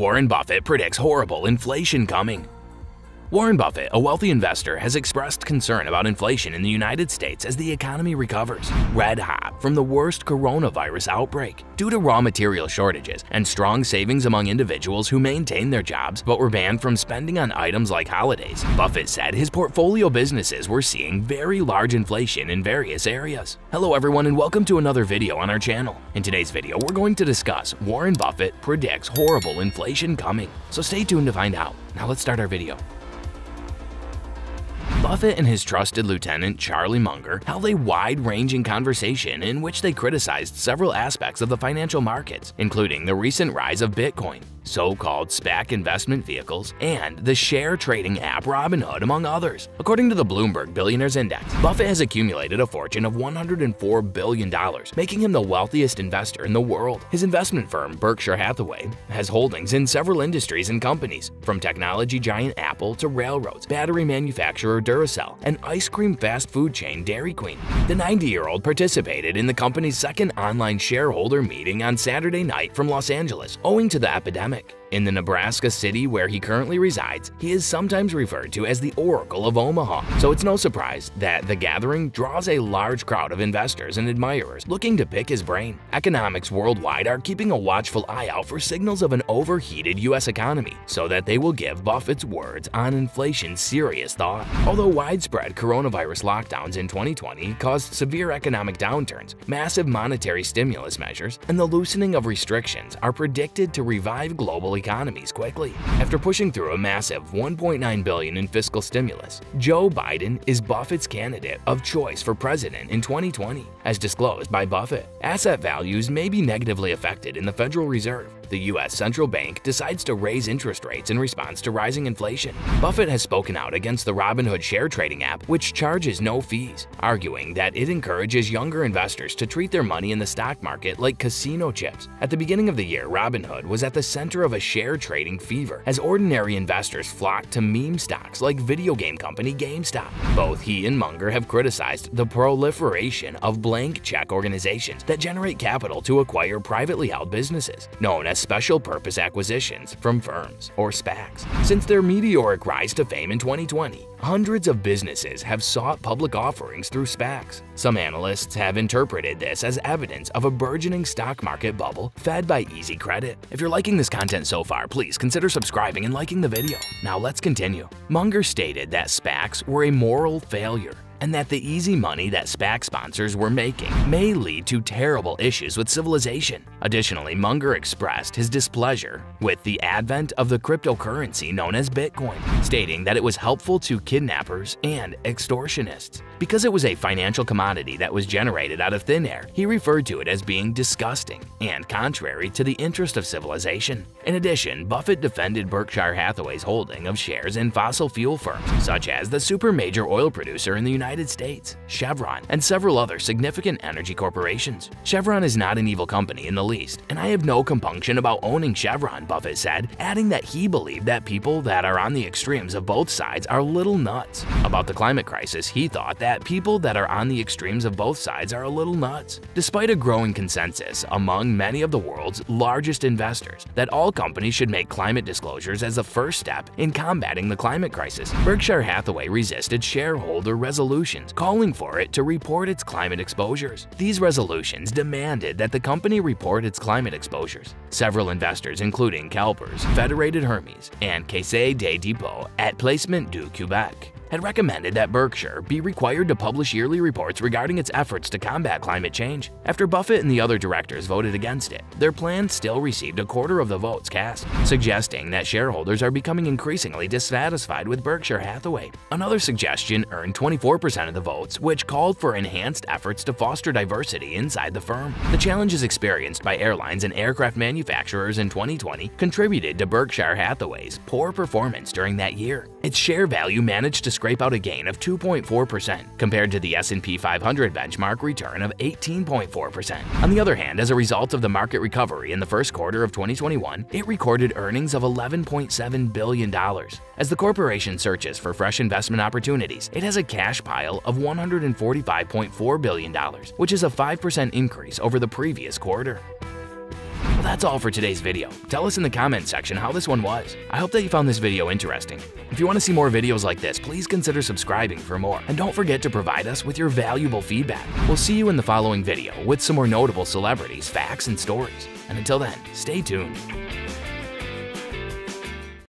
Warren Buffett predicts horrible inflation coming. Warren Buffett, a wealthy investor, has expressed concern about inflation in the United States as the economy recovers, red hot from the worst coronavirus outbreak, due to raw material shortages and strong savings among individuals who maintained their jobs but were banned from spending on items like holidays. Buffett said his portfolio businesses were seeing very large inflation in various areas. Hello everyone and welcome to another video on our channel. In today's video, we're going to discuss Warren Buffett predicts horrible inflation coming. So stay tuned to find out. Now let's start our video. Buffett and his trusted lieutenant, Charlie Munger, held a wide-ranging conversation in which they criticized several aspects of the financial markets, including the recent rise of Bitcoin, so-called SPAC investment vehicles, and the share trading app Robinhood, among others. According to the Bloomberg Billionaires Index, Buffett has accumulated a fortune of $104 billion, making him the wealthiest investor in the world. His investment firm, Berkshire Hathaway, has holdings in several industries and companies, from technology giant Apple to railroads, battery manufacturer Duracell, and ice cream fast food chain Dairy Queen. The 90-year-old participated in the company's second online shareholder meeting on Saturday night from Los Angeles, owing to the epidemic. In the Nebraska city where he currently resides, he is sometimes referred to as the Oracle of Omaha, so it's no surprise that the gathering draws a large crowd of investors and admirers looking to pick his brain. Economics worldwide are keeping a watchful eye out for signals of an overheated U.S. economy so that they will give Buffett's words on inflation serious thought. Although widespread coronavirus lockdowns in 2020 caused severe economic downturns, massive monetary stimulus measures, and the loosening of restrictions are predicted to revive global economies quickly. After pushing through a massive $1.9 billion in fiscal stimulus, Joe Biden is Buffett's candidate of choice for president in 2020, as disclosed by Buffett. Asset values may be negatively affected in the Federal Reserve. The U.S. Central Bank decides to raise interest rates in response to rising inflation. Buffett has spoken out against the Robinhood share trading app, which charges no fees, arguing that it encourages younger investors to treat their money in the stock market like casino chips. At the beginning of the year, Robinhood was at the center of a share trading fever as ordinary investors flocked to meme stocks like video game company GameStop. Both he and Munger have criticized the proliferation of blank check organizations that generate capital to acquire privately held businesses, known as special purpose acquisitions from firms, or SPACs. Since their meteoric rise to fame in 2020, hundreds of businesses have sought public offerings through SPACs. Some analysts have interpreted this as evidence of a burgeoning stock market bubble fed by easy credit. If you're liking this content so far, please consider subscribing and liking the video. Now let's continue. Munger stated that SPACs were a moral failure, and that the easy money that SPAC sponsors were making may lead to terrible issues with civilization. Additionally, Munger expressed his displeasure with the advent of the cryptocurrency known as Bitcoin, stating that it was helpful to kidnappers and extortionists. Because it was a financial commodity that was generated out of thin air, he referred to it as being disgusting and contrary to the interest of civilization. In addition, Buffett defended Berkshire Hathaway's holding of shares in fossil fuel firms, such as the supermajor oil producer in the United States, Chevron, and several other significant energy corporations. Chevron is not an evil company in the least, and I have no compunction about owning Chevron, Buffett said, adding that he believed that people that are on the extremes of both sides are little nuts. About the climate crisis, he thought that people that are on the extremes of both sides are a little nuts. Despite a growing consensus among many of the world's largest investors that all companies should make climate disclosures as the first step in combating the climate crisis, Berkshire Hathaway resisted shareholder resolutions calling for it to report its climate exposures. These resolutions demanded that the company report its climate exposures. Several investors, including CalPERS, Federated Hermes, and Caisse de Depot et Placement du Québec, had recommended that Berkshire be required to publish yearly reports regarding its efforts to combat climate change. After Buffett and the other directors voted against it, their plan still received a quarter of the votes cast, suggesting that shareholders are becoming increasingly dissatisfied with Berkshire Hathaway. Another suggestion earned 24% of the votes, which called for enhanced efforts to foster diversity inside the firm. The challenges experienced by airlines and aircraft manufacturers in 2020 contributed to Berkshire Hathaway's poor performance during that year. Its share value managed to scrape out a gain of 2.4% compared to the S&P 500 benchmark return of 18.4%. On the other hand, as a result of the market recovery in the first quarter of 2021, it recorded earnings of $11.7 billion. As the corporation searches for fresh investment opportunities, it has a cash pile of $145.4 billion, which is a 5% increase over the previous quarter. Well, that's all for today's video. Tell us in the comments section how this one was. I hope that you found this video interesting. If you want to see more videos like this, please consider subscribing for more. And don't forget to provide us with your valuable feedback. We'll see you in the following video with some more notable celebrities, facts, and stories. And until then, stay tuned.